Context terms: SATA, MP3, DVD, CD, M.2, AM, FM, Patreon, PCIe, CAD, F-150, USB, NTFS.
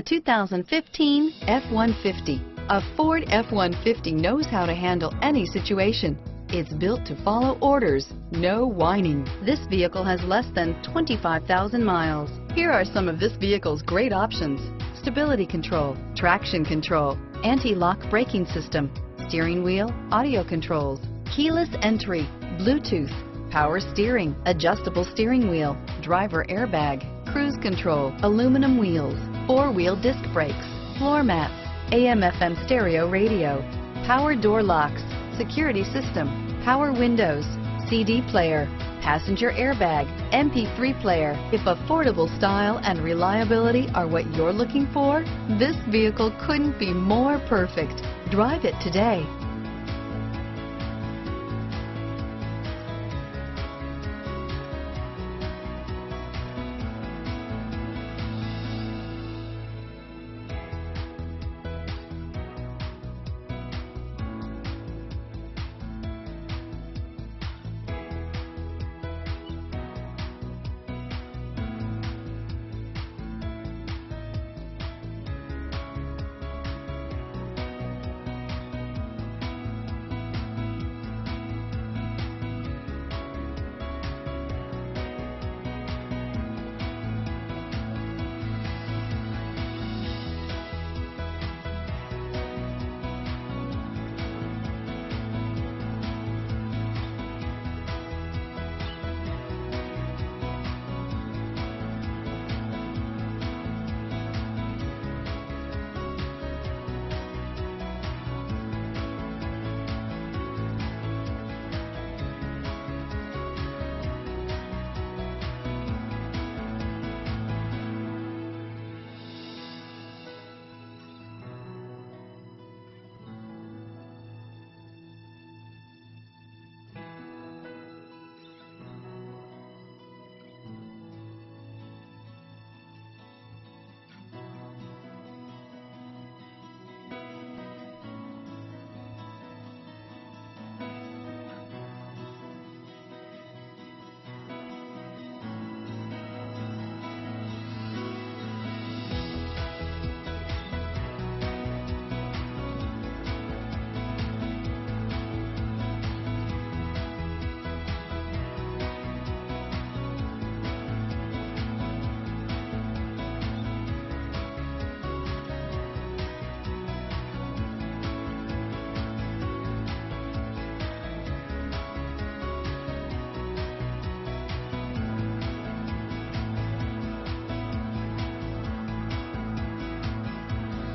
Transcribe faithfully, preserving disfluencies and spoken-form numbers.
The two thousand fifteen F one fifty. A Ford F one fifty knows how to handle any situation. It's built to follow orders, no whining. This vehicle has less than twenty-five thousand miles. Here are some of this vehicle's great options: stability control, traction control, anti-lock braking system, steering wheel audio controls, keyless entry, Bluetooth, power steering, adjustable steering wheel, driver airbag, cruise control, aluminum wheels, four-wheel disc brakes, floor mats, A M F M stereo radio, power door locks, security system, power windows, C D player, passenger airbag, M P three player. If affordable style and reliability are what you're looking for, this vehicle couldn't be more perfect. Drive it today.